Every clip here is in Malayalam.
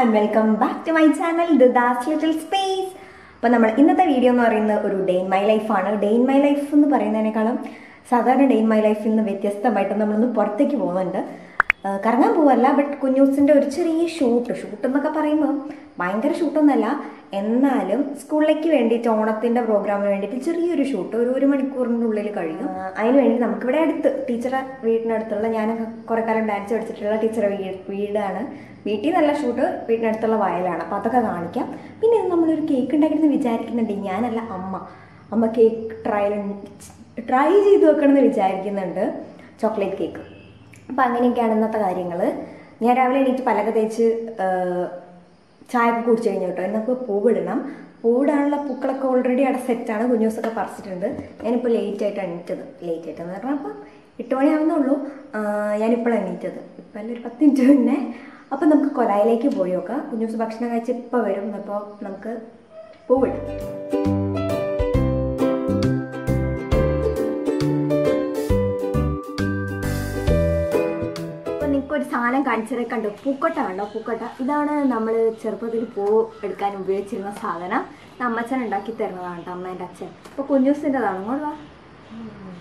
and welcome back to my channel Ditha's Little Space. അപ്പോൾ നമ്മൾ ഇന്നത്തെ വീഡിയോ എന്ന് പറയുന്നത് ഒരു ഡേ ഇൻ മൈ ലൈഫ് ആണ്. ഡേ ഇൻ മൈ ലൈഫ് എന്ന് പറയുന്നതിനേക്കാളും സാധാരണ ഡേ ഇൻ മൈ ലൈഫിൽ നിന്ന് വ്യത്യസ്തമായിട്ട് നമ്മളൊന്ന് പുറത്തേക്ക് പോകുന്നുണ്ട്. കറങ്ങാൻ പോവല്ല, ബട്ട് കുഞ്ഞൂസിൻ്റെ ഒരു ചെറിയ ഷൂട്ട് എന്നൊക്കെ പറയുമ്പോൾ ഭയങ്കര ഷൂട്ടൊന്നല്ല, എന്നാലും സ്കൂളിലേക്ക് വേണ്ടിയിട്ട് ഓണത്തിൻ്റെ പ്രോഗ്രാമിന് വേണ്ടിയിട്ട് ചെറിയൊരു ഷൂട്ട് ഒരു മണിക്കൂറിനുള്ളിൽ കഴിയും. അതിനുവേണ്ടി നമുക്കിവിടെ അടുത്ത് ടീച്ചറെ വീടിനടുത്തുള്ള, ഞാൻ കുറേ കാലം ഡാൻസ് പഠിച്ചിട്ടുള്ള ടീച്ചറെ വീടാണ്. വീട്ടിൽ നല്ല ഷൂട്ട് വീടിനടുത്തുള്ള വയലാണ്. അപ്പോൾ അതൊക്കെ കാണിക്കാം. പിന്നെ നമ്മളൊരു കേക്ക് ഉണ്ടാക്കണമെന്ന് വിചാരിക്കുന്നുണ്ട്. ഞാനല്ല, അമ്മ കേക്ക് ട്രൈ ചെയ്ത് വെക്കണമെന്ന് വിചാരിക്കുന്നുണ്ട്, ചോക്ലേറ്റ് കേക്ക്. അപ്പം അങ്ങനെയൊക്കെയാണ് ഇന്നത്തെ കാര്യങ്ങൾ. ഞാൻ രാവിലെ എണീറ്റ് പലക തേച്ച് ചായയൊക്കെ കുടിച്ച് കഴിഞ്ഞു കേട്ടോ. എന്നൊക്കെ പൂവിടണം. പൂവിടാനുള്ള പൂക്കളൊക്കെ ഓൾറെഡി അവിടെ സെറ്റാണ്. കുഞ്ഞൂസൊക്കെ പറിച്ചിട്ടുണ്ട്. ഞാനിപ്പോൾ ലേറ്റായിട്ടാണ് എണീറ്റത് എന്ന് പറഞ്ഞാൽ അപ്പം 8 മണിയാവുന്നുള്ളൂ ഞാനിപ്പോൾ എണീറ്റത്. ഇപ്പം അല്ലൊരു 10 മിനിറ്റ് മുന്നേ. അപ്പം നമുക്ക് കൊലായിലേക്ക് പോയി നോക്കാം. കുഞ്ഞൂസ് ഭക്ഷണം കഴിച്ച് ഇപ്പം വരും. അപ്പോൾ നമുക്ക് പൂവിടാം. ഒരു സാധനം കാണിച്ചത് കണ്ടു, പൂക്കോട്ട കണ്ടോ? പൂക്കോട്ട ഇതാണ് നമ്മൾ ചെറുപ്പത്തിൽ പൂ എടുക്കാൻ ഉപയോഗിച്ചിരുന്ന സാധനം. അമ്മച്ചൻ ഉണ്ടാക്കി തരുന്നതാണ് കേട്ടോ, അമ്മേൻ്റെ അച്ഛൻ. അപ്പോൾ കുഞ്ഞൂസിൻ്റെതാണ്. ഇങ്ങോട്ട്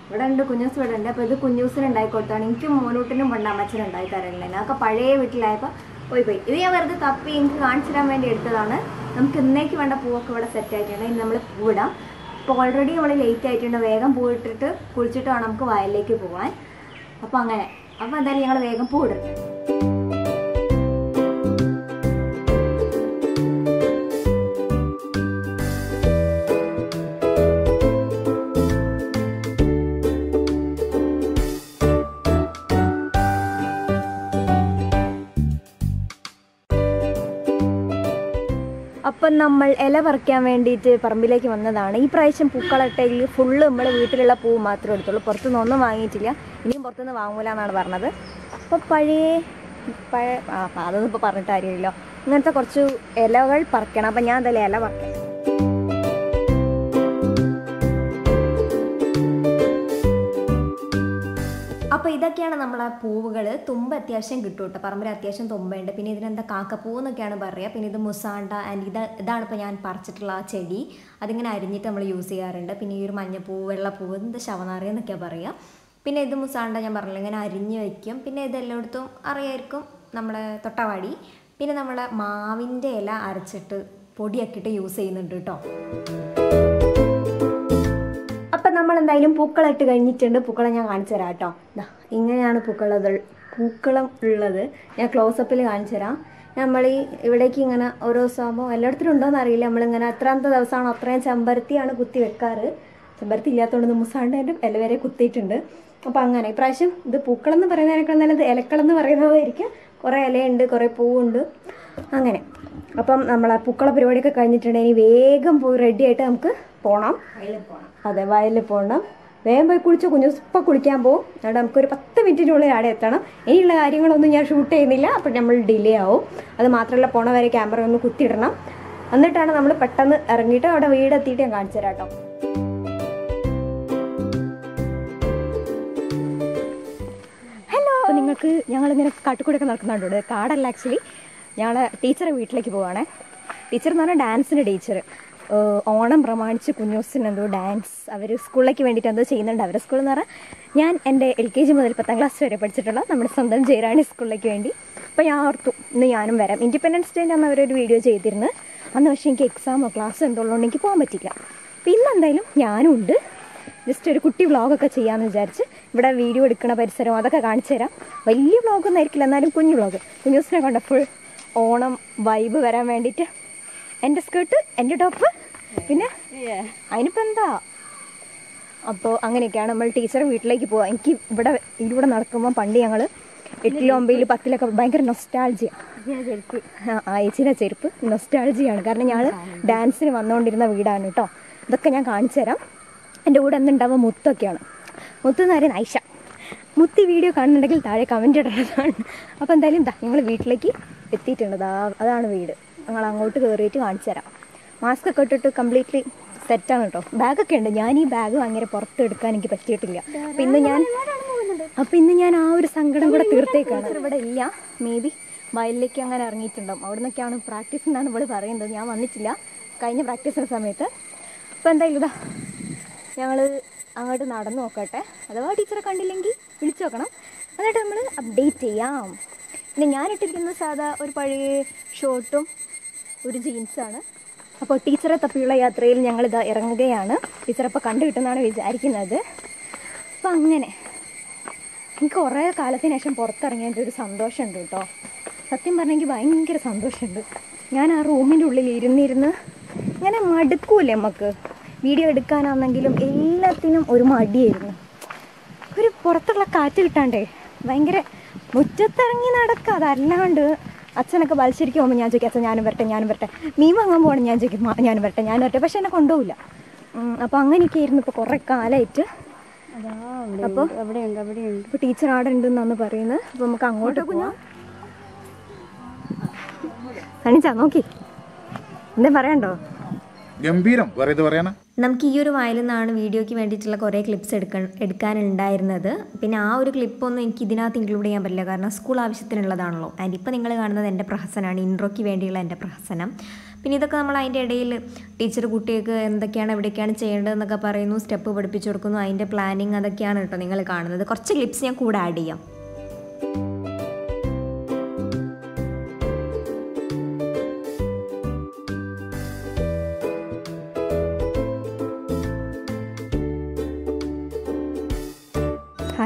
ഇവിടെ ഉണ്ട് കുഞ്ഞൂസ്, ഇവിടെ ഉണ്ട്. അപ്പോൾ ഇത് കുഞ്ഞൂസിനുണ്ടാക്കി കൊടുത്താണ്. എനിക്ക് മോനൂട്ടിനും പണ്ട് അമ്മച്ചൻ ഉണ്ടാക്കി തരലില്ല. ഞങ്ങൾക്ക് പഴയ വീട്ടിലായപ്പോൾ പോയി. ഇത് ഞാൻ വെറുതെ തപ്പി എനിക്ക് കാണിച്ചു തരാൻ വേണ്ടി എടുത്തതാണ്. നമുക്ക് ഇന്നേക്ക് വേണ്ട പൂവൊക്കെ ഇവിടെ സെറ്റ് ആയിട്ടുണ്ട്. ഇനി നമ്മൾ പൂവിടാം. ഇപ്പോൾ ഓൾറെഡി നമ്മൾ ലേറ്റ് ആയിട്ടുണ്ട്. വേഗം പൂവിട്ടിട്ട് കുളിച്ചിട്ട് വേണം നമുക്ക് വയലിലേക്ക് പോകാൻ. അപ്പോൾ അങ്ങനെ, അപ്പോൾ എന്തായാലും ഞങ്ങൾ വേഗം പൂടും. അപ്പം നമ്മൾ ഇല പറിക്കാൻ വേണ്ടിയിട്ട് പറമ്പിലേക്ക് വന്നതാണ്. ഈ പ്രാവശ്യം പൂക്കളട്ടയിൽ ഫുള്ള് നമ്മൾ വീട്ടിലുള്ള പൂ മാത്രമേ എടുത്തുള്ളൂ. പുറത്തുനിന്ന് ഒന്നും വാങ്ങിയിട്ടില്ല. ഇനിയും പുറത്തുനിന്ന് വാങ്ങൂല എന്നാണ് പറഞ്ഞത്. അപ്പോൾ അതൊന്നും ഇപ്പോൾ പറഞ്ഞിട്ട് കാര്യമില്ലല്ലോ. ഇങ്ങനത്തെ കുറച്ച് ഇലകൾ പറിക്കണം. അപ്പം ഞാൻ എന്തായാലും ഇല പറിക്കണം. അപ്പോൾ ഇതൊക്കെയാണ് നമ്മളെ പൂവുകൾ. തുമ്പ അത്യാവശ്യം കിട്ടും കേട്ടോ. പറമ്പിൽ അത്യാവശ്യം തുമ്പയുണ്ട്. പിന്നെ ഇതിനെന്താ കാക്കപ്പൂ എന്നൊക്കെയാണ് പറയുക. പിന്നെ ഇത് മുസാണ്ട. ആൻഡ് ഇതാണ് ഇപ്പോൾ ഞാൻ പറിച്ചിട്ടുള്ള ആ ചെടി. അതിങ്ങനെ അരിഞ്ഞിട്ട് നമ്മൾ യൂസ് ചെയ്യാറുണ്ട്. പിന്നെ ഈ ഒരു മഞ്ഞപ്പൂവ്, വെള്ളപ്പൂവ്, എന്താ ശവനാറി എന്നൊക്കെയാണ് പറയുക. പിന്നെ ഇത് മുസാണ്ട ഞാൻ പറഞ്ഞില്ല, ഇങ്ങനെ അരിഞ്ഞ് വയ്ക്കും. പിന്നെ ഇതെല്ലായിടത്തും അറിയായിരിക്കും, നമ്മുടെ തൊട്ടവാടി. പിന്നെ നമ്മളെ മാവിൻ്റെ ഇല അരച്ചിട്ട് പൊടിയാക്കിയിട്ട് യൂസ് ചെയ്യുന്നുണ്ട് കേട്ടോ. നമ്മളെന്തായാലും പൂക്കളായിട്ട് കഴിഞ്ഞിട്ടുണ്ട്. പൂക്കളെ ഞാൻ കാണിച്ചു തരാം കേട്ടോ. ഇങ്ങനെയാണ് പൂക്കളം ഉള്ളത്. ഞാൻ ക്ലോസപ്പിൽ കാണിച്ചു തരാം. നമ്മൾ ഈ ഇവിടേക്ക് ഇങ്ങനെ ഓരോ സംഭവം എല്ലായിടത്തും ഉണ്ടോയെന്ന് അറിയില്ല. നമ്മളിങ്ങനെ എത്രാമത്തെ ദിവസമാണോ അത്രയും ചെമ്പരത്തിയാണ് കുത്തി വെക്കാറ്. ചെമ്പരത്തി ഇല്ലാത്തതുകൊണ്ട് മുസാണ്ടേൻ്റെ ഇല വരെ കുത്തിയിട്ടുണ്ട്. അപ്പോൾ അങ്ങനെ ഇപ്രാവശ്യം ഇത് പൂക്കളെന്ന് പറയുന്നതിനേക്കാൾ നല്ലത് ഇലക്കളെന്ന് പറയുന്നതായിരിക്കും. കുറേ ഇലയുണ്ട്, കുറേ പൂവുണ്ട്. അങ്ങനെ അപ്പം നമ്മളെ പൂക്കള പരിപാടിയൊക്കെ കഴിഞ്ഞിട്ടുണ്ട്. ഇനി വേഗം പോയി റെഡിയായിട്ട് നമുക്ക് പോകണം. അതെ, വയലിൽ പോകണം. വേഗം പോയി കുളിച്ച് കുഞ്ഞൂസ് ഇപ്പം കുളിക്കാൻ പോകും. അവിടെ നമുക്കൊരു 10 മിനിറ്റിനുള്ളിൽ അവിടെ എത്തണം. ഇനിയുള്ള കാര്യങ്ങളൊന്നും ഞാൻ ഷൂട്ട് ചെയ്യുന്നില്ല. അപ്പോൾ നമ്മൾ ഡിലേ ആവും. അത് മാത്രമല്ല, പോണ വരെ ക്യാമറ ഒന്ന് കുത്തിയിടണം. എന്നിട്ടാണ് നമ്മൾ പെട്ടെന്ന് ഇറങ്ങിയിട്ട് അവിടെ വീടെത്തിയിട്ട് ഞാൻ കാണിച്ചു തരാം കേട്ടോ. ഹലോ, നിങ്ങൾക്ക് ഞങ്ങളിങ്ങനെ കാട്ടിക്കൂടെയൊക്കെ നടക്കുന്നുണ്ട്. കാടല്ല, ആക്ച്വലി ഞങ്ങൾ ടീച്ചറെ വീട്ടിലേക്ക് പോവുകയാണേ. ടീച്ചർ എന്ന് പറഞ്ഞാൽ ഡാൻസിൻ്റെ ടീച്ചർ. ഓണം പ്രമാണിച്ച് കുഞ്ഞൂസിന് എന്തോ ഡാൻസ് അവർ സ്കൂളിലേക്ക് വേണ്ടിയിട്ട് എന്തോ ചെയ്യുന്നുണ്ട്. അവരുടെ സ്കൂളെന്ന് പറഞ്ഞാൽ ഞാൻ എൻ്റെ LKG മുതൽ 10ാം ക്ലാസ് വരെ പഠിച്ചിട്ടുള്ള നമ്മുടെ സ്വന്തം ജയറാണി സ്കൂളിലേക്ക് വേണ്ടി. അപ്പോൾ ഞാൻ ഓർത്തു ഇന്ന് ഞാനും വരാം. ഇൻഡിപെൻഡൻസ് ഡേൻ്റെ അന്ന് അവരൊരു വീഡിയോ ചെയ്തിരുന്നു. അന്ന് പക്ഷേ എനിക്ക് എക്സാമോ ക്ലാസ്സോ എന്തുള്ളതുകൊണ്ട് എനിക്ക് പോകാൻ പറ്റില്ല. അപ്പോൾ ഇന്ന് എന്തായാലും ഞാനും ഉണ്ട്. ജസ്റ്റ് ഒരു കുട്ടി വ്ളോഗൊക്കെ ചെയ്യാമെന്ന് വിചാരിച്ച് ഇവിടെ വീഡിയോ എടുക്കുന്ന പരിസരം അതൊക്കെ കാണിച്ചു തരാം. വലിയ വ്ളോഗൊന്നും ആയിരിക്കില്ല, എന്നാലും കുഞ്ഞു വ്ളോഗ്. കുഞ്ഞൂസിനെ കൊണ്ട് ഫുൾ ഓണം വൈബ് വരാൻ വേണ്ടിയിട്ട് എൻ്റെ സ്കേർട്ട്, എൻ്റെ ടോപ്പ്, പിന്നെ അതിനിപ്പോൾ എന്താ. അപ്പോൾ അങ്ങനെയൊക്കെയാണ് നമ്മൾ ടീച്ചറെ വീട്ടിലേക്ക് പോവുക. എനിക്ക് ഇതിലൂടെ നടക്കുമ്പോൾ പണ്ട് ഞങ്ങൾ 8ലും 9ലും 10ലൊക്കെ ഭയങ്കര നൊസ്റ്റാൾജിയാണ്. ആയിച്ചിൻ്റെ ചെരുപ്പ് നൊസ്റ്റാൾജിയാണ്. കാരണം ഞങ്ങൾ ഡാൻസിന് വന്നുകൊണ്ടിരുന്ന വീടാണ് കേട്ടോ. ഇതൊക്കെ ഞാൻ കാണിച്ചു തരാം. എൻ്റെ കൂടെ എന്നുണ്ടാവുക മുത്തൊക്കെയാണ്. മുത്തെന്ന് പറയുന്നത് ഐഷ. മുത്തി വീഡിയോ കാണുന്നുണ്ടെങ്കിൽ താഴെ കമൻ്റ് ഇടേണ്ടതാണ്. അപ്പോൾ എന്തായാലും ഞങ്ങൾ വീട്ടിലേക്ക് എത്തിയിട്ടുണ്ട്. അതാണ് വീട്. ഞങ്ങൾ അങ്ങോട്ട് കയറിയിട്ട് കാണിച്ചു തരാം. മാസ്കൊക്കെ ഇട്ടിട്ട് കംപ്ലീറ്റ്ലി സെറ്റാണ് കേട്ടോ. ബാഗൊക്കെ ഉണ്ട്. ഞാൻ ഈ ബാഗ് ഭയങ്കര പുറത്തെടുക്കാൻ എനിക്ക് പറ്റിയിട്ടില്ല. അപ്പം ഇന്ന് ഞാൻ ആ ഒരു സങ്കടം കൂടെ തീർത്തേക്കാണ്. ഇവിടെ ഇല്ല, മേ ബി വയലിലേക്ക് അങ്ങനെ ഇറങ്ങിയിട്ടുണ്ടാകും. അവിടെ നിന്നൊക്കെയാണ് പ്രാക്ടീസ് എന്നാണ് ഇവിടെ പറയുന്നത്. ഞാൻ വന്നിട്ടില്ല കഴിഞ്ഞ പ്രാക്ടീസിൻ്റെ സമയത്ത്. അപ്പോൾ എന്തായാലും ഇതാ ഞങ്ങൾ അങ്ങോട്ട് നടന്നു നോക്കട്ടെ. അഥവാ ടീച്ചറെ കണ്ടില്ലെങ്കിൽ വിളിച്ചു നോക്കണം, എന്നിട്ട് നമ്മൾ അപ്ഡേറ്റ് ചെയ്യാം. പിന്നെ ഞാനിട്ടിരിക്കുന്ന സാധാ ഒരു പഴയ ഷോർട്ടും ഒരു ജീൻസാണ്. അപ്പോൾ ടീച്ചറെ തപ്പിയുള്ള യാത്രയിൽ ഞങ്ങളിതാ ഇറങ്ങുകയാണ്. ടീച്ചറപ്പോൾ കണ്ടു കിട്ടുമെന്നാണ് വിചാരിക്കുന്നത്. അപ്പം അങ്ങനെ എനിക്ക് കുറേ കാലത്തിന് ശേഷം പുറത്തിറങ്ങിയതിൻ്റെ ഒരു സന്തോഷമുണ്ട് കേട്ടോ. സത്യം പറഞ്ഞെങ്കിൽ ഭയങ്കര സന്തോഷമുണ്ട്. ഞാൻ ആ റൂമിൻ്റെ ഉള്ളിൽ ഇരുന്നിരുന്ന് ഇങ്ങനെ മടുക്കൂലേ, നമുക്ക് വീഡിയോ എടുക്കാനാണെങ്കിലും എല്ലാത്തിനും ഒരു മടിയായിരുന്നു. ഒരു പുറത്തുള്ള കാറ്റ് കിട്ടാണ്ടേ ഭയങ്കര മുറ്റത്തിറങ്ങി നടക്കുക. അതല്ലാണ്ട് അച്ഛനൊക്കെ വലിച്ചിരിക്കും പോകുമ്പോൾ ഞാൻ ചോദിക്കും അച്ഛൻ ഞാനും വരട്ടെ ഞാനും വരട്ടെ, മീൻ വാങ്ങാൻ പോകണം ഞാൻ ചോദിക്കും മാ ഞാനും വരട്ടെ ഞാനും വരട്ടെ, പക്ഷെ എന്നെ കൊണ്ടുപോകില്ല. അപ്പോൾ അങ്ങനെയൊക്കെ ആയിരുന്നു ഇപ്പോൾ കുറേ കാലമായിട്ട്. അപ്പോൾ ഇപ്പോൾ ടീച്ചർ അവിടെ ഉണ്ടെന്നാണ് പറയുന്നത്. അപ്പോൾ നമുക്ക് അങ്ങോട്ട് പോകാം. സണിച്ചാ നോക്കി എന്താ പറയണ്ടോ, ഗംഭീരം. നമുക്ക് ഈ ഒരു വയലിൽ നിന്നാണ് വീഡിയോയ്ക്ക് വേണ്ടിയിട്ടുള്ള കുറേ ക്ലിപ്സ് എടുക്കാനുണ്ടായിരുന്നത്. പിന്നെ ആ ഒരു ക്ലിപ്പൊന്നും എനിക്ക് ഇതിനകത്ത് ഇൻക്ലൂഡ് ചെയ്യാൻ പറ്റില്ല, കാരണം സ്കൂൾ ആവശ്യത്തിനുള്ളതാണല്ലോ. ആൻഡ് ഇപ്പോൾ നിങ്ങൾ കാണുന്നത് എൻ്റെ പ്രഹസനമാണ്, ഇൻട്രോയ്ക്ക് വേണ്ടിയുള്ള എൻ്റെ പ്രഹസനം. പിന്നെ ഇതൊക്കെ നമ്മൾ അതിൻ്റെ ഇടയിൽ ടീച്ചർ കുട്ടികൾക്ക് എന്തൊക്കെയാണ് എവിടെയൊക്കെയാണ് ചെയ്യേണ്ടതെന്നൊക്കെ പറയുന്നു, സ്റ്റെപ്പ് പഠിപ്പിച്ചു കൊടുക്കുന്നു, അതിൻ്റെ പ്ലാനിങ്, അതൊക്കെയാണ് കേട്ടോ നിങ്ങൾ കാണുന്നത്. കുറച്ച് ക്ലിപ്സ് ഞാൻ കൂടെ ആഡ് ചെയ്യാം.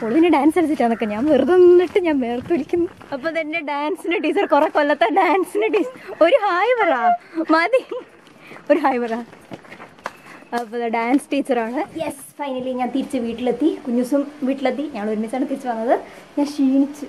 പൊളിന് ഡാൻസ് കളിച്ചിട്ടാന്നൊക്കെ ഞാൻ വെറുതെ നിന്നിട്ട് ഞാൻ വേർത്തൊലിക്കുന്നു. അപ്പോൾ തന്നെ ഡാൻസിന് ടീച്ചർ കുറേ കൊല്ലത്തെ ഡാൻസിന് ടീച്ചർ ഒരു ഹായ് പറ മതി, ഒരു ഹായ് പറ. അപ്പോൾ ഡാൻസ് ടീച്ചറാണ്. യെസ്, ഫൈനലി ഞാൻ തിരിച്ച് വീട്ടിലെത്തി. കുഞ്ഞുസും വീട്ടിലെത്തി. ഞങ്ങൾ ഒരുമിച്ചാണ് തിരിച്ചു വന്നത്. ഞാൻ ക്ഷീണിച്ചു.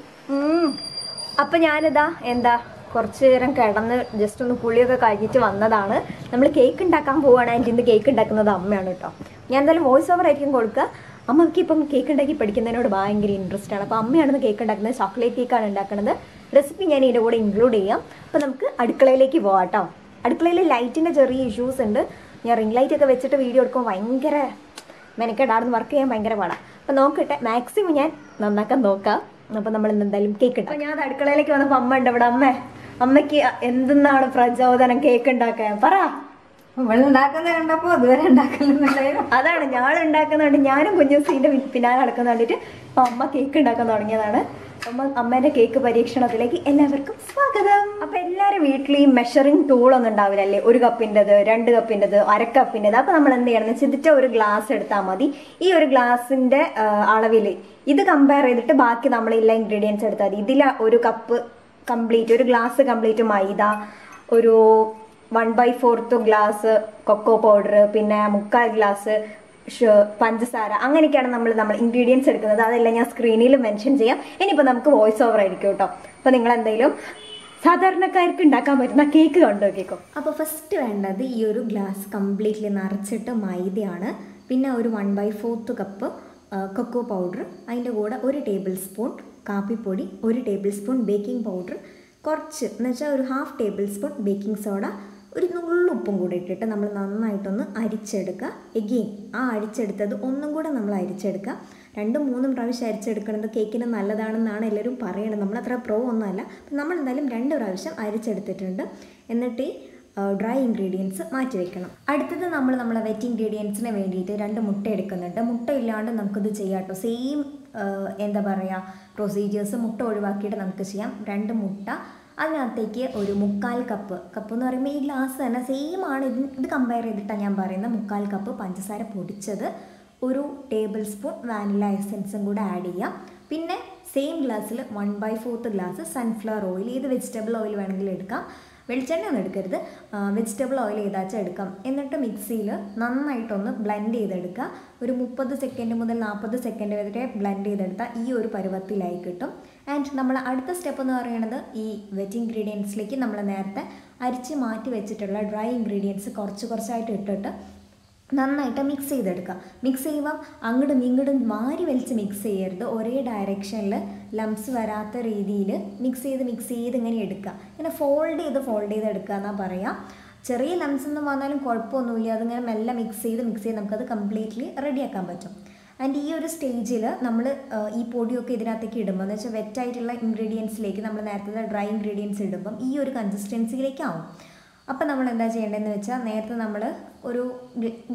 അപ്പം ഞാനിതാ എന്താ കുറച്ച് നേരം കിടന്ന് ജസ്റ്റ് ഒന്ന് കുളിയൊക്കെ കഴിഞ്ഞിട്ട് വന്നതാണ്. നമ്മൾ കേക്ക് ഉണ്ടാക്കാൻ പോവുകയാണ്. എൻ്റെ ഇന്ന് കേക്ക് ഉണ്ടാക്കുന്നത് അമ്മയാണ് കേട്ടോ. ഞാൻ എന്തായാലും വോയിസ് ഓവർ ആയിരിക്കും കൊടുക്കുക. അമ്മക്ക് ഇപ്പം കേക്ക് ഉണ്ടാക്കി പഠിക്കുന്നതിനോട് ഭയങ്കര ഇൻട്രസ്റ്റ് ആണ്. അപ്പോൾ അമ്മയാണെന്ന് കേക്ക് ഉണ്ടാക്കുന്നത്. ചോക്ലേറ്റ് കേക്കാണ് ഉണ്ടാക്കുന്നത്. റെസിപ്പി ഞാൻ ഇതിൻ്റെ കൂടെ ഇൻക്ലൂഡ് ചെയ്യാം. അപ്പോൾ നമുക്ക് അടുക്കളയിലേക്ക് പോകാം കേട്ടോ. അടുക്കളയിൽ ലൈറ്റിൻ്റെ ചെറിയ ഇഷ്യൂസ് ഉണ്ട്. ഞാൻ റിംഗ് ലൈറ്റൊക്കെ വെച്ചിട്ട് വീഡിയോ എടുക്കുമ്പോൾ ഭയങ്കര മെനക്കെടാർന്ന്, വർക്ക് ചെയ്യാൻ ഭയങ്കര പാടാണ്. അപ്പോൾ നോക്കട്ടെ, മാക്സിമം ഞാൻ നന്നാക്കാൻ നോക്കാം. അപ്പോൾ നമ്മൾ എന്തായാലും കേക്ക് ഉണ്ടാക്കാം. ഞാൻ അടുക്കളയിലേക്ക് വന്നപ്പോൾ അമ്മ ഉണ്ട് ഇവിടെ. അമ്മ അമ്മയ്ക്ക് എന്തെന്നാണ് പ്രചോദനം കേക്ക് ഉണ്ടാക്കാൻ? പറ. അതാണ് ഞാൻ ഉണ്ടാക്കുന്നുണ്ട്. ഞാനും കുഞ്ഞുസീൻ്റെ പിന്നാലെ നടക്കുന്ന കണ്ടിട്ട് ഇപ്പം അമ്മ കേക്ക് ഉണ്ടാക്കാൻ തുടങ്ങിയതാണ്. അമ്മ അമ്മേൻ്റെ കേക്ക് പരീക്ഷണത്തിലേക്ക് എല്ലാവർക്കും സ്വാഗതം. അപ്പം എല്ലാവരും വീട്ടിൽ ഈ മെഷറിംഗ് ടൂളൊന്നും ഉണ്ടാവില്ല അല്ലേ? ഒരു കപ്പിൻ്റെത്, 2 കപ്പിൻ്റെത്, അരക്കപ്പിൻ്റെത്. അപ്പം നമ്മൾ എന്ത് ചെയ്യണം എന്ന് വെച്ചിട്ട് ഒരു ഗ്ലാസ് എടുത്താൽ മതി. ഈ ഒരു ഗ്ലാസിൻ്റെ അളവിൽ ഇത് കമ്പയർ ചെയ്തിട്ട് ബാക്കി നമ്മൾ എല്ലാ ഇൻഗ്രീഡിയൻസ് എടുത്താൽ മതി. ഇതിൽ ഒരു കപ്പ് കംപ്ലീറ്റ്, ഒരു ഗ്ലാസ് കംപ്ലീറ്റ് മൈദ, ഒരു 1/4 ഗ്ലാസ് കൊക്കോ പൗഡർ, പിന്നെ 1/4 ഗ്ലാസ് പഞ്ചസാര, അങ്ങനെയൊക്കെയാണ് നമ്മൾ ഇൻഗ്രീഡിയൻസ് എടുക്കുന്നത്. അതെല്ലാം ഞാൻ സ്ക്രീനിൽ മെൻഷൻ ചെയ്യാം. ഇനിയിപ്പോൾ നമുക്ക് വോയിസ് ഓവർ ആയിരിക്കും കേട്ടോ. അപ്പോൾ നിങ്ങളെന്തെങ്കിലും സാധാരണക്കാർക്ക് ഉണ്ടാക്കാൻ പറ്റുന്ന കേക്ക് കണ്ടുനോക്കിക്കോ. അപ്പോൾ ഫസ്റ്റ് വേണ്ടത് ഈ ഒരു ഗ്ലാസ് കംപ്ലീറ്റ്ലി നിറച്ചിട്ട് മൈദയാണ്, പിന്നെ ഒരു 1/4 കപ്പ് കൊക്കോ പൗഡർ, അതിൻ്റെ കൂടെ 1 ടേബിൾ സ്പൂൺ കാപ്പിപ്പൊടി, 1 ടേബിൾ സ്പൂൺ ബേക്കിംഗ് പൗഡർ, കുറച്ച് എന്ന് വെച്ചാൽ ഒരു 1/2 ടേബിൾ സ്പൂൺ ബേക്കിംഗ് സോഡ, ഒരു നുള്ളുപ്പും കൂടി ഇട്ടിട്ട് നമ്മൾ നന്നായിട്ടൊന്ന് അരിച്ചെടുക്കുക. എഗെയിൻ ആ അരിച്ചെടുത്തത് ഒന്നും കൂടെ നമ്മൾ അരിച്ചെടുക്കുക. 2-3 പ്രാവശ്യം അരിച്ചെടുക്കുന്നത് കേക്കിന് നല്ലതാണെന്നാണ് എല്ലാവരും പറയണത്. നമ്മളത്ര പ്രോ ഒന്നുമല്ല. നമ്മൾ എന്തായാലും 2 പ്രാവശ്യം അരിച്ചെടുത്തിട്ടുണ്ട്. എന്നിട്ട് ഈ ഡ്രൈ ഇൻഗ്രീഡിയൻസ് മാറ്റി വെക്കണം. അടുത്തത് നമ്മളെ വെറ്റ് ഇൻഗ്രീഡിയൻസിന് വേണ്ടിയിട്ട് 2 മുട്ട എടുക്കുന്നുണ്ട്. മുട്ട ഇല്ലാണ്ട് നമുക്കിത് ചെയ്യാം കേട്ടോ. സെയിം എന്താ പറയുക പ്രൊസീജിയേഴ്സ്, മുട്ട ഒഴിവാക്കിയിട്ട് നമുക്ക് ചെയ്യാം. 2 മുട്ട, അതിനകത്തേക്ക് ഒരു 1/4 കപ്പ് എന്ന് പറയുമ്പോൾ ഈ ഗ്ലാസ് തന്നെ സെയിം ആണ്. ഇത് കമ്പയർ ചെയ്തിട്ടാണ് ഞാൻ പറയുന്നത്. 1/4 കപ്പ് പഞ്ചസാര പൊടിച്ചത്, 1 ടേബിൾ സ്പൂൺ വാനില എസൻസും കൂടെ ആഡ് ചെയ്യാം. പിന്നെ സെയിം ഗ്ലാസ്സിൽ 1/4 ഗ്ലാസ് സൺഫ്ലവർ ഓയിൽ, ഇത് വെജിറ്റബിൾ ഓയിൽ വേണമെങ്കിൽ എടുക്കാം, വെളിച്ചെണ്ണ ഒന്നും എടുക്കരുത്, വെജിറ്റബിൾ ഓയിൽ ഏതാച്ചാൽ എടുക്കാം. എന്നിട്ട് മിക്സിയിൽ നന്നായിട്ടൊന്ന് ബ്ലെൻഡ് ചെയ്തെടുക്കുക. ഒരു 30 സെക്കൻഡ് മുതൽ 40 സെക്കൻഡ് വരെ ബ്ലെൻഡ് ചെയ്തെടുത്താൽ ഈ ഒരു പരുവത്തിലായി കിട്ടും. ആൻഡ് നമ്മൾ അടുത്ത സ്റ്റെപ്പ് എന്ന് പറയുന്നത് ഈ വെറ്റ് ഇൻഗ്രീഡിയൻസിലേക്ക് നമ്മൾ നേരത്തെ അരിച്ച് മാറ്റി വെച്ചിട്ടുള്ള ഡ്രൈ ഇൻഗ്രീഡിയൻസ് കുറച്ച് കുറച്ചായിട്ട് ഇട്ടിട്ട് നന്നായിട്ട് മിക്സ് ചെയ്തെടുക്കുക. മിക്സ് ചെയ്യുമ്പോൾ അങ്ങോട്ടും ഇങ്ങോട്ടും മാറി വലിച്ച് മിക്സ് ചെയ്യരുത്. ഒരേ ഡയറക്ഷനിൽ ലംസ് വരാത്ത രീതിയിൽ മിക്സ് ചെയ്ത് ഇങ്ങനെ എടുക്കുക. ഇങ്ങനെ ഫോൾഡ് ചെയ്ത് എടുക്കുക എന്നാണ് പറയുക. ചെറിയ ലംസ് എന്ന് വന്നാലും കുഴപ്പമൊന്നുമില്ല, അതിങ്ങനെ മെല്ലെ മിക്സ് ചെയ്ത് നമുക്കത് കംപ്ലീറ്റ്ലി റെഡിയാക്കാൻ പറ്റും. ആൻഡ് ഈ ഒരു സ്റ്റേജിൽ നമ്മൾ ഈ പൊടിയൊക്കെ ഇതിനകത്തേക്ക് ഇടുമ്പോൾ എന്ന് വെച്ചാൽ വെറ്റായിട്ടുള്ള ഇൻഗ്രീഡിയൻസിലേക്ക് നമ്മൾ നേരത്തെ ഡ്രൈ ഇൻഗ്രീഡിയൻസ് ഇടുമ്പം ഈ ഒരു കൺസിസ്റ്റൻസിയിലേക്കാവും. അപ്പം നമ്മൾ എന്താ ചെയ്യേണ്ടതെന്ന് വെച്ചാൽ നേരത്തെ നമ്മൾ ഒരു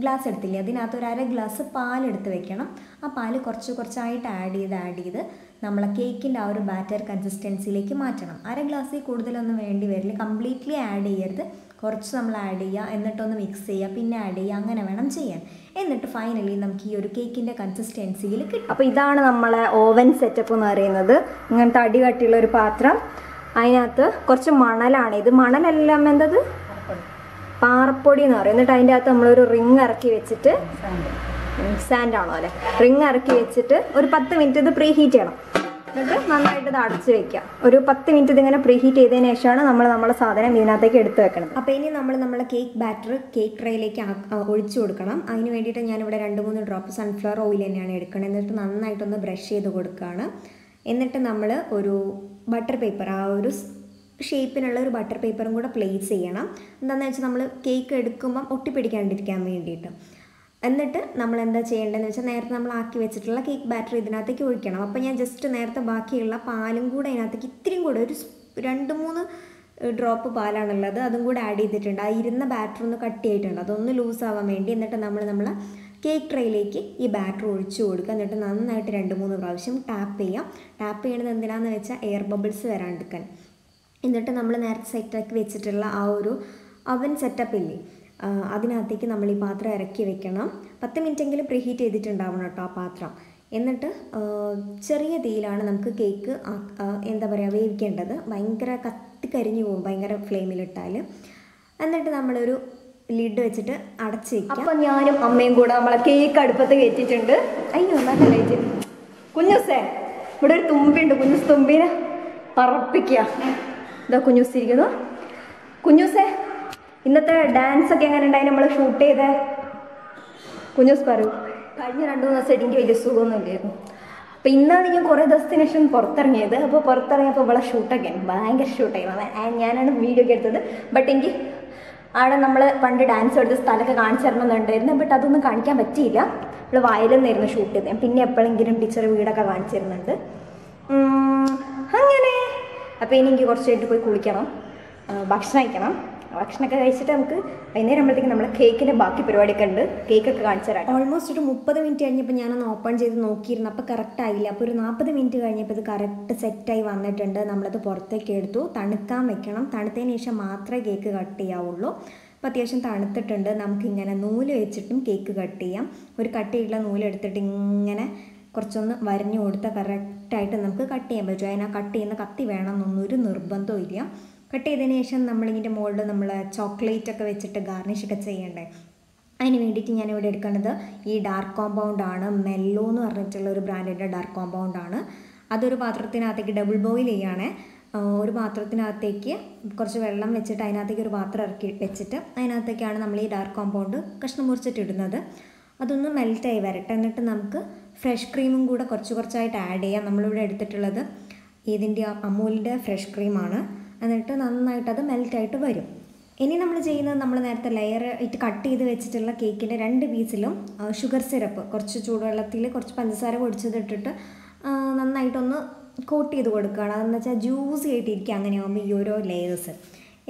ഗ്ലാസ് എടുത്തില്ലേ, അതിനകത്ത് ഒരു അര ഗ്ലാസ് പാലെടുത്ത് വെക്കണം. ആ പാൽ കുറച്ചായിട്ട് ആഡ് ചെയ്ത് നമ്മളെ കേക്കിൻ്റെ ആ ഒരു ബാറ്റർ കൺസിസ്റ്റൻസിയിലേക്ക് മാറ്റണം. അര ഗ്ലാസ്സിൽ കൂടുതലൊന്നും വേണ്ടി വരില്ല, കംപ്ലീറ്റ്ലി ആഡ് ചെയ്യരുത്. കുറച്ച് നമ്മൾ ആഡ് ചെയ്യുക, എന്നിട്ടൊന്ന് മിക്സ് ചെയ്യുക, പിന്നെ ആഡ് ചെയ്യുക, അങ്ങനെ വേണം ചെയ്യാൻ. എന്നിട്ട് ഫൈനലി നമുക്ക് ഈ ഒരു കേക്കിൻ്റെ കൺസിസ്റ്റൻസിയിൽ കിട്ടും. അപ്പോൾ ഇതാണ് നമ്മളെ ഓവൻ സെറ്റപ്പ് എന്ന് പറയുന്നത്. ഇങ്ങനത്തെ അടി കട്ടിയുള്ളൊരു പാത്രം, അതിനകത്ത് കുറച്ച് മണലാണ്, ഇത് മണലെല്ലാം എന്തത് പാറപ്പൊടി എന്ന് പറയും. എന്നിട്ട് അതിൻ്റെ അകത്ത് നമ്മളൊരു റിങ് ഇറക്കി വെച്ചിട്ട് സാൻഡാണോ അല്ലേ റിങ് ഇറക്കി വെച്ചിട്ട് ഒരു 10 മിനിറ്റ് ഇത് പ്രീ ഹീറ്റ് ചെയ്യണം. എന്നിട്ട് നന്നായിട്ട് ഇത് അടച്ച് വെക്കുക. ഒരു 10 മിനിറ്റ് ഇതിങ്ങനെ പ്രീ ഹീറ്റ് ചെയ്തതിന് ശേഷമാണ് നമ്മൾ നമ്മളെ സാധനം ഇതിനകത്തേക്ക് എടുത്ത് വെക്കണം. അപ്പോൾ ഇനി നമ്മളെ കേക്ക് ബാറ്റർ കേക്ക് ട്രേയിലേക്ക് ഒഴിച്ചു കൊടുക്കണം. അതിന് വേണ്ടിയിട്ട് ഞാനിവിടെ 2-3 ഡ്രോപ്പ് സൺഫ്ലവർ ഓയിൽ തന്നെയാണ് എടുക്കണം. എന്നിട്ട് നന്നായിട്ടൊന്ന് ബ്രഷ് ചെയ്ത് കൊടുക്കുകയാണ്. എന്നിട്ട് നമ്മൾ ഒരു ബട്ടർ പേപ്പർ, ആ ഒരു ഷേപ്പിനുള്ള ഒരു ബട്ടർ പേപ്പറും കൂടെ പ്ലേസ് ചെയ്യണം. എന്താണെന്ന് വെച്ചാൽ നമ്മൾ കേക്ക് എടുക്കുമ്പം ഒട്ടിപ്പിടിക്കാണ്ടിരിക്കാൻ വേണ്ടിയിട്ട്. എന്നിട്ട് നമ്മൾ എന്താ ചെയ്യേണ്ടതെന്ന് വെച്ചാൽ നേരത്തെ നമ്മൾ ആക്കി വെച്ചിട്ടുള്ള കേക്ക് ബാറ്റർ ഇതിനകത്തേക്ക് ഒഴിക്കണം. അപ്പോൾ ഞാൻ ജസ്റ്റ് നേരത്തെ ബാക്കിയുള്ള പാലും കൂടെ അതിനകത്തേക്ക് ഇത്തിരിയും കൂടെ ഒരു 2-3 ഡ്രോപ്പ് പാലാണുള്ളത്, അതും കൂടെ ആഡ് ചെയ്തിട്ടുണ്ട്. ആ ഇരുന്ന ബാറ്റർ ഒന്ന് കട്ടിയായിട്ടുണ്ട്, അതൊന്ന് ലൂസാവാൻ വേണ്ടി. എന്നിട്ട് നമ്മൾ കേക്ക് ട്രേയിലേക്ക് ഈ ബാറ്റർ ഒഴിച്ചു കൊടുക്കുക. എന്നിട്ട് നന്നായിട്ട് 2-3 പ്രാവശ്യം ടാപ്പ് ചെയ്യാം. ടാപ്പ് ചെയ്യണത് എന്തിനാണെന്ന് വെച്ചാൽ എയർ ബബിൾസ് വരാണ്ടിരിക്കാൻ. എന്നിട്ട് നമ്മൾ നേരത്തെ സെറ്റാക്കി വെച്ചിട്ടുള്ള ആ ഒരു അവൻ സെറ്റപ്പില്ലേ, അതിനകത്തേക്ക് നമ്മൾ ഈ പാത്രം ഇറക്കി വെക്കണം. 10 മിനിറ്റെങ്കിലും പ്രീഹീറ്റ് ചെയ്തിട്ടുണ്ടാവണം കേട്ടോ ആ പാത്രം. എന്നിട്ട് ചെറിയ തീയിലാണ് നമുക്ക് കേക്ക് എന്താ പറയുക വേവിക്കേണ്ടത്. ഭയങ്കര കത്തിക്കരിഞ്ഞു പോകും ഭയങ്കര ഫ്ലെയിമിലിട്ടാൽ. എന്നിട്ട് നമ്മളൊരു ലിഡ് വെച്ചിട്ട് അടച്ച് വെക്കാം. അപ്പോൾ ഞാനും അമ്മയും കൂടെ നമ്മളെ കേക്ക് അടുപ്പത്ത് കയറ്റിയിട്ടുണ്ട്. അയ്യോ നല്ലതായിട്ട് കുഞ്ഞുസേ ഇവിടെ ഒരു തുമ്പിയുണ്ട്, കുഞ്ഞുസ് തുമ്പിനെ പറപ്പിക്കുക. ഇതാ കുഞ്ഞുസിരിക്കുന്നു. കുഞ്ഞുസേ ഇന്നത്തെ ഡാൻസ് ഒക്കെ എങ്ങനെ ഉണ്ടായി നമ്മൾ ഷൂട്ട് ചെയ്തേ? കുഞ്ഞുസ് പറയൂ. കഴിഞ്ഞ 2-3 ദിവസമായിട്ട് എനിക്ക് വലിയ സുഖമൊന്നും ഇല്ലായിരുന്നു. അപ്പോൾ ഇന്നാണ് ഞാൻ കുറേ ദിവസത്തിന് ശേഷം പുറത്തിറങ്ങിയത്. അപ്പോൾ പുറത്തിറങ്ങിയപ്പോൾ ഇവിടെ ഷൂട്ടൊക്കെയാണ്, ഭയങ്കര ഷൂട്ടായിരുന്നു. ഞാനാണ് വീഡിയോ ഒക്കെ എടുത്തത്. ബട്ട് എനിക്ക് അവിടെ നമ്മൾ പണ്ട് ഡാൻസ് എടുത്ത സ്ഥലമൊക്കെ കാണിച്ചു തരണമെന്നുണ്ടായിരുന്നു. ബട്ട് അതൊന്നും കാണിക്കാൻ പറ്റിയില്ല. നമ്മൾ വയലെന്നായിരുന്നു ഷൂട്ട് ചെയ്തത്. ഞാൻ പിന്നെ എപ്പോഴെങ്കിലും ടീച്ചർ വീടൊക്കെ കാണിച്ചു തരുന്നുണ്ട് അങ്ങനെ. അപ്പോൾ ഇനി എനിക്ക് കുറച്ചായിട്ട് പോയി കുളിക്കണം, ഭക്ഷണം കഴിക്കണം. ഭക്ഷണമൊക്കെ കഴിച്ചിട്ട് നമുക്ക് വൈകുന്നേരം ആകുമ്പോഴത്തേക്കും നമ്മളെ കേക്കിൻ്റെ ബാക്കി പരിപാടിയൊക്കെ ഉണ്ട്. കേക്കൊക്കെ കാണിച്ചു തരാം. ഓൾമോസ്റ്റ് ഒരു 30 മിനിറ്റ് കഴിഞ്ഞപ്പോൾ ഞാനൊന്ന് ഓപ്പൺ ചെയ്ത് നോക്കിയിരുന്നു, അപ്പോൾ കറക്റ്റ് ആയില്ല. അപ്പോൾ ഒരു 40 മിനിറ്റ് കഴിഞ്ഞപ്പോൾ ഇത് കറക്റ്റ് സെറ്റായി വന്നിട്ടുണ്ട്. നമ്മളത് പുറത്തേക്ക് എടുത്തു, തണുക്കാൻ വെക്കണം. തണുത്തതിന് ശേഷം മാത്രമേ കേക്ക് കട്ട് ചെയ്യാവുള്ളൂ. അപ്പോൾ അത്യാവശ്യം തണുത്തിട്ടുണ്ട്. നമുക്കിങ്ങനെ നൂല് വെച്ചിട്ടും കേക്ക് കട്ട് ചെയ്യാം. ഒരു കട്ടിയുള്ള നൂലെടുത്തിട്ട് ഇങ്ങനെ കുറച്ചൊന്ന് വരഞ്ഞു കൊടുത്താൽ കറക്റ്റായിട്ട് നമുക്ക് കട്ട് ചെയ്യാൻ പറ്റും. അതിനാ കട്ട് ചെയ്യുന്ന കത്തി വേണമെന്നൊന്നും ഒരു നിർബന്ധവും ഇല്ല. കട്ട് ചെയ്തതിന് ശേഷം നമ്മളിതിൻ്റെ മുകളിൽ നമ്മൾ ചോക്ലേറ്റ് ഒക്കെ വെച്ചിട്ട് ഗാർണിഷൊക്കെ ചെയ്യണ്ടേ, അതിന് വേണ്ടിയിട്ട് ഞാനിവിടെ എടുക്കുന്നത് ഈ ഡാർക്ക് കോമ്പൗണ്ടാണ്. മെല്ലോ എന്ന് പറഞ്ഞിട്ടുള്ള ഒരു ബ്രാൻഡിൻ്റെ ഡാർക്ക് കോമ്പൗണ്ടാണ്. അതൊരു പാത്രത്തിനകത്തേക്ക് ഡബിൾ ബോയിൽ ചെയ്യുകയാണേ. ഒരു പാത്രത്തിനകത്തേക്ക് കുറച്ച് വെള്ളം വെച്ചിട്ട് അതിനകത്തേക്ക് ഒരു പാത്രം ഇറക്കി വെച്ചിട്ട് അതിനകത്തേക്കാണ് നമ്മൾ ഈ ഡാർക്ക് കോമ്പൗണ്ട് കഷ്ണം മുറിച്ചിട്ടിടുന്നത്. അതൊന്ന് മെൽറ്റായി വരട്ടെ. എന്നിട്ട് നമുക്ക് ഫ്രഷ് ക്രീമും കൂടെ കുറച്ചായിട്ട് ആഡ് ചെയ്യാം. നമ്മളിവിടെ എടുത്തിട്ടുള്ളത് ഇതിൻ്റെ അമൂലിൻ്റെ ഫ്രഷ് ക്രീമാണ്. എന്നിട്ട് നന്നായിട്ടത് മെൽറ്റായിട്ട് വരും. ഇനി നമ്മൾ ചെയ്യുന്നത് നമ്മൾ നേരത്തെ ലെയർ ഇട്ട് കട്ട് ചെയ്ത് വെച്ചിട്ടുള്ള കേക്കിൻ്റെ 2 പീസിലും ഷുഗർ സിറപ്പ് കുറച്ച് ചൂടുവെള്ളത്തിൽ കുറച്ച് പഞ്ചസാര പൊടിച്ചതിട്ടിട്ട് നന്നായിട്ടൊന്ന് കോട്ട് ചെയ്ത് കൊടുക്കുകയാണ്. അതെന്ന് വെച്ചാൽ ജ്യൂസി ആയിട്ടിരിക്കുക അങ്ങനെയാകുമ്പോൾ ഈ ഓരോ ലെയേഴ്സ്.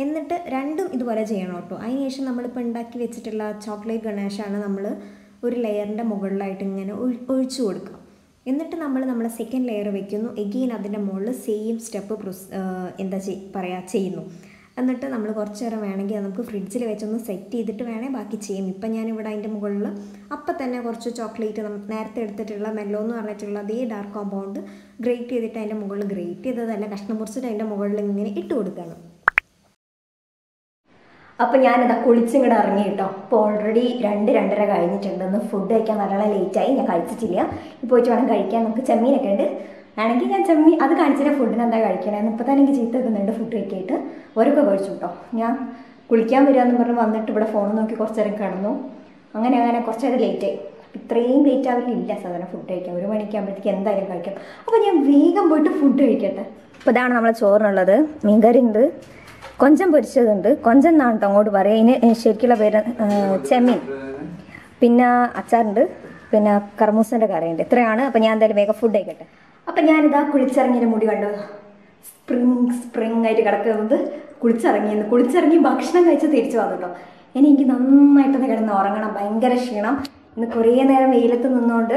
എന്നിട്ട് രണ്ടും ഇതുപോലെ ചെയ്യണം കേട്ടോ. അതിനുശേഷം നമ്മളിപ്പോൾ ഉണ്ടാക്കി വെച്ചിട്ടുള്ള ചോക്ലേറ്റ് ഗണേഷാണ് നമ്മൾ ഒരു ലെയറിൻ്റെ മുകളിലായിട്ട് ഇങ്ങനെ ഒഴിച്ചു കൊടുക്കുക. എന്നിട്ട് നമ്മളെ സെക്കൻഡ് ലെയർ വെക്കുന്നു. എഗെയിൻ അതിൻ്റെ മുകളിൽ സെയിം സ്റ്റെപ്പ് ചെയ്യുന്നു. എന്നിട്ട് നമ്മൾ കുറച്ച് നേരം വേണമെങ്കിൽ നമുക്ക് ഫ്രിഡ്ജിൽ വെച്ചൊന്ന് സെറ്റ് ചെയ്തിട്ട് വേണേൽ ബാക്കി ചെയ്യും. ഇപ്പം ഞാനിവിടെ അതിൻ്റെ മുകളിൽ അപ്പം തന്നെ കുറച്ച് ചോക്ലേറ്റ് നേരത്തെ എടുത്തിട്ടുള്ള മെല്ലോ എന്ന് പറഞ്ഞിട്ടുള്ള അതേ ഡാർക്ക് കോമ്പൗണ്ട് ഗ്രേറ്റ് ചെയ്തിട്ട് അതിൻ്റെ മുകളിൽ ഗ്രേറ്റ് ചെയ്തതല്ല കഷ്ണം മുറിച്ചിട്ട് അതിൻ്റെ മുകളിൽ ഇങ്ങനെ ഇട്ട് കൊടുക്കണം. അപ്പോൾ ഞാനിതാ കുളിച്ചിങ്ങോട്ട് ഇറങ്ങി കേട്ടോ. അപ്പോൾ ഓൾറെഡി 2-2:30 കഴിഞ്ഞിട്ടുണ്ടെന്ന്. ഫുഡ് കഴിക്കാൻ വളരെ ലേറ്റായി, ഞാൻ കഴിച്ചിട്ടില്ല. ഇപ്പോൾ പോയിട്ട് വേണം കഴിക്കാൻ. നമുക്ക് ചെമ്മീനൊക്കെ ഉണ്ട്, ആണെങ്കിൽ ഞാൻ ചെമ്മീൻ അത് കാണിച്ചിട്ട് ഫുഡിന് എന്താ കഴിക്കണമെന്ന് ഇപ്പോൾ തന്നെ എനിക്ക് ചീത്ത വെക്കുന്നുണ്ട്. ഫുഡ് കഴിക്കായിട്ട് ഓരൊക്കെ കഴിച്ചു കേട്ടോ. ഞാൻ കുളിക്കാൻ വരികയെന്ന് പറഞ്ഞ് വന്നിട്ട് ഇവിടെ ഫോൺ നോക്കി കുറച്ച് നേരം കിടന്നു. അങ്ങനെ അങ്ങനെ കുറച്ചത് ലേറ്റായി. ഇത്രയും ലേറ്റ് ആവില്ല സാധാരണ ഫുഡ് കഴിക്കാം, 1 മണിക്കാകുമ്പോഴത്തേക്ക് എന്തായാലും കഴിക്കാം. അപ്പോൾ ഞാൻ വേഗം പോയിട്ട് ഫുഡ് കഴിക്കട്ടെ. അപ്പോൾ ഇതാണ് നമ്മളെ ചോറിനുള്ളത്. മീൻകറി ഉണ്ട്, കൊഞ്ചം പൊരിച്ചതുണ്ട്, കൊഞ്ചം എന്നാണ് കേട്ടോ അങ്ങോട്ട് പറയാം, ഇനി ശരിക്കുള്ള പേര് ചെമ്മീൻ, പിന്നെ അച്ചാറുണ്ട്, പിന്നെ കർമൂസൻ്റെ കറിയുണ്ട്. ഇത്രയാണ്. അപ്പോൾ ഞാൻ എന്തായാലും വേഗം ഫുഡ് കഴിക്കട്ടെ. അപ്പം ഞാനിതാ കുളിച്ചിറങ്ങിയ മുടി കണ്ടു, സ്പ്രിംഗ് ആയിട്ട് കിടക്കുന്നത്. കുളിച്ചിറങ്ങി ഭക്ഷണം കഴിച്ച് തിരിച്ചു വന്നു കേട്ടോ. എനിക്ക് നന്നായിട്ടൊന്ന് കിടന്ന് ഉറങ്ങണം, ഭയങ്കര ക്ഷീണം. ഇന്ന് കുറേ നേരം വെയിലത്ത് നിന്നുകൊണ്ട്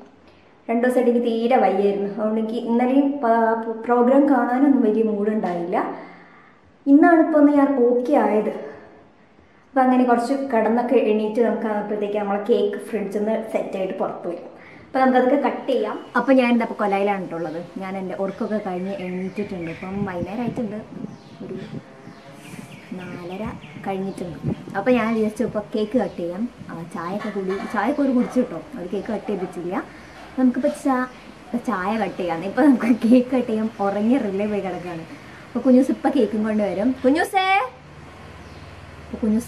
2 ദിവസമായിട്ട് എനിക്ക് തീരെ വയ്യായിരുന്നു, അതുകൊണ്ട് എനിക്ക് ഇന്നലെയും പ്രോഗ്രാം കാണാനൊന്നും വലിയ മൂടുണ്ടായില്ല. ഇന്നാണിപ്പോൾ ഒന്ന് ഞാൻ ഓക്കെ ആയത്. അപ്പോൾ അങ്ങനെ കുറച്ച് കിടന്നൊക്കെ എണീറ്റ് നമുക്ക് അപ്പോഴത്തേക്ക് നമ്മളെ കേക്ക് ഫ്രിഡ്ജിൽ നിന്ന് സെറ്റായിട്ട് പുറത്ത് വരും. അപ്പോൾ നമുക്കതൊക്കെ കട്ട് ചെയ്യാം. അപ്പോൾ ഞാനിതപ്പോൾ കൊലയിലാണിട്ടുള്ളത്. ഞാൻ എൻ്റെ ഉറക്കമൊക്കെ കഴിഞ്ഞ് എണീറ്റിട്ടുണ്ട്. ഇപ്പം വൈകുന്നേരം ആയിട്ടുണ്ട്, ഒരു 4:30 കഴിഞ്ഞിട്ടുണ്ട്. അപ്പോൾ ഞാൻ വിചാരിച്ചു ഇപ്പോൾ കേക്ക് കട്ട് ചെയ്യാം. ചായയൊക്കെ ഒരു കുടിച്ചു കിട്ടും, ഒരു കേക്ക് കട്ട് ചെയ്തിട്ടില്ല. നമുക്കിപ്പോൾ ചായ കട്ട് ചെയ്യാം. ഇപ്പോൾ നമുക്ക് കേക്ക് കട്ട് ചെയ്യാം. ഉറങ്ങി റിലേ പോയി കിടക്കുകയാണ്. അപ്പോൾ കുഞ്ഞൂസ് ഇപ്പം കേക്കും കൊണ്ട് വരും. കുഞ്ഞൂസ്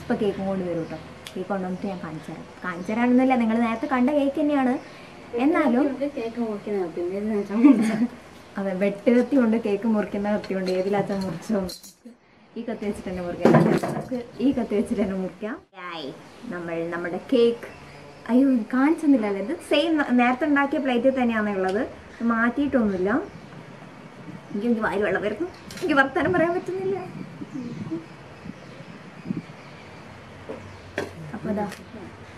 ഇപ്പം കേക്കും കൊണ്ട് വരും കേട്ടോ. കേക്ക് കൊണ്ടുവന്നിട്ട് ഞാൻ കാണിച്ചു തരാമെന്നില്ല, നിങ്ങൾ നേരത്തെ കണ്ട കേക്ക് തന്നെയാണ്. എന്നാലും അതെ, വെട്ട് കത്തി കൊണ്ട് കേക്ക് മുറിക്കുന്ന കത്തിയുണ്ട്. ഏതിലാച്ചാൽ മുറിച്ചോ, ഈ കത്തി വെച്ചിട്ട് തന്നെ മുറിക്കാം. നമ്മൾ നമ്മുടെ കേക്ക്, അയ്യോ കാണിച്ചൊന്നുമില്ല, ഇത് സെയിം നേരത്തെ ഉണ്ടാക്കിയ പ്ലേറ്റിൽ തന്നെയാണുള്ളത്, മാറ്റിയിട്ടൊന്നുമില്ല. എനിക്ക് വായിൽ വെള്ളം വരുന്നു, എനിക്ക് വർത്താനം പറയാൻ പറ്റുന്നില്ല. അപ്പോൾ അതാ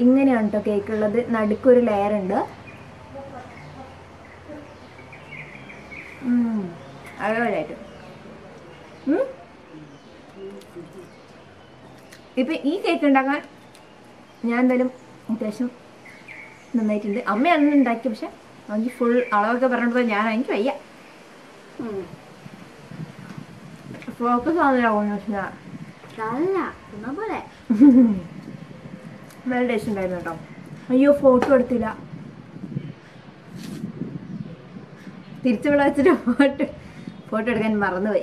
ഇങ്ങനെയാണ് കേട്ടോ കേക്കുള്ളത്. നടുക്കൊരു ലെയറുണ്ട്. അതേപോലെയായിട്ട് ഇപ്പം ഈ കേക്ക് ഉണ്ടാക്കാൻ ഞാൻ എന്തായാലും അത്യാവശ്യം നന്നായിട്ടുണ്ട്. അമ്മയാണ് ഉണ്ടാക്കി, പക്ഷെ എനിക്ക് ഫുൾ അളവൊക്കെ പറഞ്ഞിട്ട് എനിക്ക് വയ്യ, ഫോക്കസ് ആവുന്നില്ല. നല്ല ടേസ്റ്റ് ഉണ്ടായിരുന്നു കേട്ടോ. അയ്യോ ഫോട്ടോ എടുത്തില്ല, തിരിച്ചു വിളിച്ചിട്ട് ഫോട്ടോ എടുക്കാൻ മറന്നുപോയി.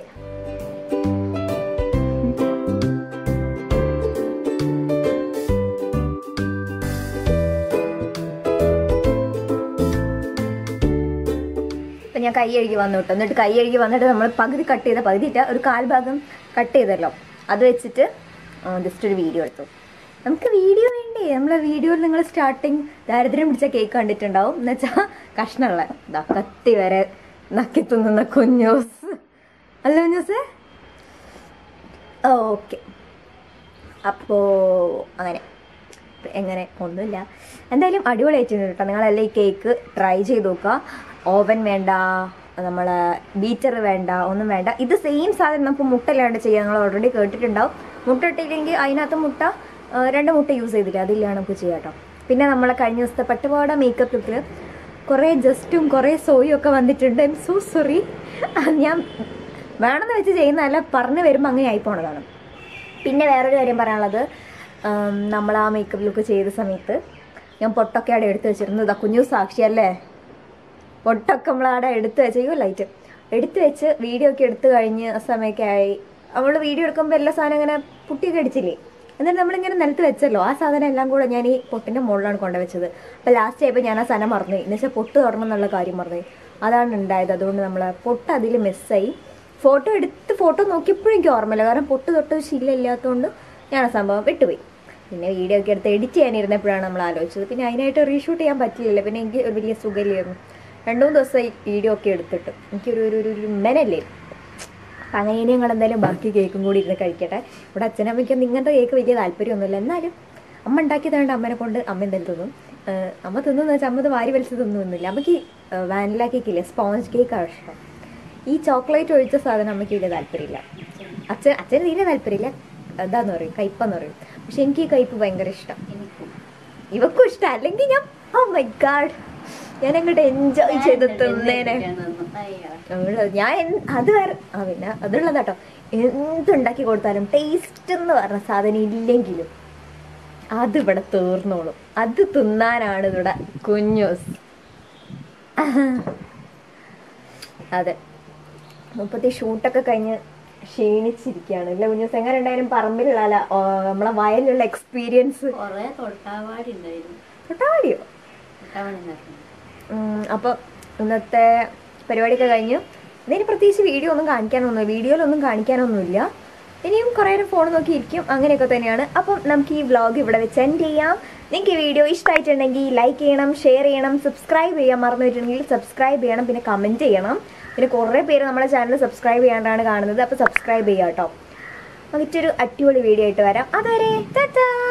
അപ്പം ഞാൻ കൈ കഴുകി വന്നു കേട്ടോ. എന്നിട്ട് കൈ കഴുകി വന്നിട്ട് നമ്മൾ പകുതി കട്ട് ചെയ്ത, ഒരു കാൽഭാഗം കട്ട് ചെയ്തല്ലോ, അത് വെച്ചിട്ട് ജസ്റ്റ് ഒരു വീഡിയോ എടുത്തു. നമുക്ക് വീഡിയോ വേണ്ടേ? നമ്മളെ വീഡിയോയിൽ നിങ്ങൾ സ്റ്റാർട്ടിങ് ദാരിദ്ര്യം പിടിച്ച കേക്ക് കണ്ടിട്ടുണ്ടാവും. എന്നുവെച്ചാൽ കഷ്ണമുള്ള ഇതാ കത്തി വരെ നക്കി തിന്നുന്ന കുഞ്ഞോസ് അല്ല കുഞ്ഞോസ്. ഓക്കെ, അപ്പോൾ അങ്ങനെ എങ്ങനെ ഒന്നുമില്ല. എന്തായാലും അടിപൊളിയായിട്ടുണ്ട് കേട്ടോ. നിങ്ങളെല്ലാം ഈ കേക്ക് ട്രൈ ചെയ്ത് നോക്കുക. ഓവൻ വേണ്ട, നമ്മൾ ബീറ്റർ വേണ്ട, ഒന്നും വേണ്ട. ഇത് സെയിം സാധനം നമുക്ക് മുട്ടയില്ലാണ്ട് ചെയ്യാം. നിങ്ങൾ ഓൾറെഡി കേട്ടിട്ടുണ്ടാവും. മുട്ട ഇട്ടില്ലെങ്കിൽ അതിനകത്ത് 2 മുട്ട യൂസ് ചെയ്തില്ല, അതിലാണ് നമുക്ക് ചെയ്യാം കേട്ടോ. പിന്നെ നമ്മളെ കഴിഞ്ഞ ദിവസത്തെ പട്ടുപാട മേക്കപ്പ് ലുക്കിൽ കുറേ ജസ്റ്റും കുറേ സോയും ഒക്കെ വന്നിട്ടുണ്ട്. I M so sorry. ഞാൻ വേണമെന്ന് വെച്ച് ചെയ്യുന്നതല്ല, പറഞ്ഞു വരുമ്പോൾ അങ്ങനെ ആയിപ്പോണതാണ്. പിന്നെ വേറൊരു കാര്യം പറയാനുള്ളത്, നമ്മൾ ആ മേക്കപ്പ് ലുക്ക് ചെയ്ത സമയത്ത് ഞാൻ പൊട്ടൊക്കെ അവിടെ എടുത്ത് വെച്ചിരുന്നു. ഇതാ കുഞ്ഞു സാക്ഷിയല്ലേ, പൊട്ടൊക്കെ നമ്മളവിടെ എടുത്ത് വെച്ചോ, ലൈറ്റ് എടുത്ത് വെച്ച് വീഡിയോ ഒക്കെ എടുത്തു കഴിഞ്ഞ് സമയമൊക്കെ ആയി. നമ്മൾ വീഡിയോ എടുക്കുമ്പോൾ എല്ലാ സാധനം ഇങ്ങനെ പുട്ടിയൊക്കെ അടിച്ചില്ലേ, എന്നിട്ട് നമ്മളിങ്ങനെ നിലത്ത് വെച്ചല്ലോ. ആ സാധനം എല്ലാം കൂടെ ഞാൻ ഈ പൊട്ടിൻ്റെ മുകളിലാണ് കൊണ്ടുവച്ചത്. അപ്പോൾ ലാസ്റ്റ് ആയപ്പോൾ ഞാൻ ആ സാധനം മറന്നുപോയി, എന്നുവെച്ചാൽ പൊട്ട് തുടങ്ങുമെന്നുള്ള കാര്യം മറന്നുപോയി, അതാണ് ഉണ്ടായത്. അതുകൊണ്ട് നമ്മൾ പൊട്ട് അതിൽ മിസ്സായി. ഫോട്ടോ നോക്കിയപ്പോഴും എനിക്ക് ഓർമ്മയില്ല, കാരണം പൊട്ട് തൊട്ട് ശീലമില്ലാത്തതുകൊണ്ട് ഞാൻ ആ സംഭവം വിട്ടുപോയി. പിന്നെ വീഡിയോ ഒക്കെ എടുത്ത് എഡിറ്റ് ചെയ്യാനിരുന്നപ്പോഴാണ് നമ്മൾ ആലോചിച്ചത്. പിന്നെ അതിനായിട്ട് റീഷൂട്ട് ചെയ്യാൻ പറ്റിയില്ല. പിന്നെ എനിക്ക് ഒരു വലിയ സുഖമില്ലായിരുന്നു. 2-3 ദിവസമായി വീഡിയോ ഒക്കെ എടുത്തിട്ട് എനിക്കൊരു ഒരു മെനല്ലേ. അങ്ങനെ ഇനി ഞങ്ങളെന്തായാലും ബാക്കി കേക്കും കൂടി ഇരുന്ന് കഴിക്കട്ടെ. ഇവിടെ അച്ഛനമ്മയ്ക്കൊന്നും ഇങ്ങനത്തെ കേക്ക് വലിയ താല്പര്യമൊന്നുമില്ല. എന്നാലും അമ്മ ഉണ്ടാക്കിയതാണ്ട് അമ്മനെ കൊണ്ട് അമ്മ എന്തായാലും തിന്നും. അമ്മ തിന്നുമെന്ന് വെച്ചാൽ അമ്മത് വാരി വലിച്ച് തിന്നുമെന്നില്ല. അമ്മയ്ക്ക് വാനില കേക്കില്ലേ, സ്പോഞ്ച് കേക്കാണ് ഇഷ്ടം. ഈ ചോക്ലേറ്റ് ഒഴിച്ച സാധനം അമ്മയ്ക്ക് വലിയ താല്പര്യമില്ല. അച്ഛന് തീരെ താല്പര്യമില്ല. എന്താന്ന് പറയും, കയ്പ്പെന്ന് പറയും. പക്ഷെ എനിക്ക് ഈ കയ്പ്പ് ഭയങ്കര ഇഷ്ടം. ഇവക്കും ഇഷ്ടം. അല്ലെങ്കിൽ ഞാൻ ഓ മൈ ഗാഡ് ഞാൻ അങ്ങോട്ട് എൻജോയ് ചെയ്ത് തിന്നേനെ. ഞാൻ അത് വേറെ ആ പിന്നെ അതുള്ളതാട്ടോ, എന്തുണ്ടാക്കി കൊടുത്താലും ടേസ്റ്റ് എന്ന് പറഞ്ഞ സാധനം ഇല്ലെങ്കിലും അത് ഇവിടെ തീർന്നോളും. അത് തിന്നാനാണ് ഇവിടെ കുഞ്ഞോസ്. അതെ മുപ്പത്തി ഷൂട്ടൊക്കെ കഴിഞ്ഞ് ക്ഷീണിച്ചിരിക്കുകയാണ് അല്ലെ കുഞ്ഞോസ്? എങ്ങനെ ഉണ്ടായാലും പറമ്പിലുള്ള നമ്മളെ വയലിലുള്ള എക്സ്പീരിയൻസ് തൊട്ടാവാടിയോ? അപ്പൊ ഇന്നത്തെ പരിപാടിയൊക്കെ കഴിഞ്ഞു. ഇനി പ്രത്യേകിച്ച് വീഡിയോ ഒന്നും കാണിക്കാനൊന്നും വീഡിയോയിലൊന്നും കാണിക്കാനൊന്നുമില്ല. ഇനിയും കുറേ നേരം ഫോൺ നോക്കിയിരിക്കും, അങ്ങനെയൊക്കെ തന്നെയാണ്. അപ്പം നമുക്ക് ഈ വ്ളോഗ് ഇവിടെ വെച്ച് എൻഡ് ചെയ്യാം. നിങ്ങൾക്ക് ഈ വീഡിയോ ഇഷ്ടമായിട്ടുണ്ടെങ്കിൽ ലൈക്ക് ചെയ്യണം, ഷെയർ ചെയ്യണം, സബ്സ്ക്രൈബ് ചെയ്യാൻ മറന്നുപോയിട്ടുണ്ടെങ്കിൽ സബ്സ്ക്രൈബ് ചെയ്യണം, പിന്നെ കമൻറ്റ് ചെയ്യണം. പിന്നെ കുറേ പേര് നമ്മുടെ ചാനൽ സബ്സ്ക്രൈബ് ചെയ്യാണ്ടാണ് കാണുന്നത്, അപ്പോൾ സബ്സ്ക്രൈബ് ചെയ്യാം കേട്ടോ. മറ്റൊരു അടിപൊളി വീഡിയോ ആയിട്ട് വരാം. അതുവരെ ടാറ്റാ.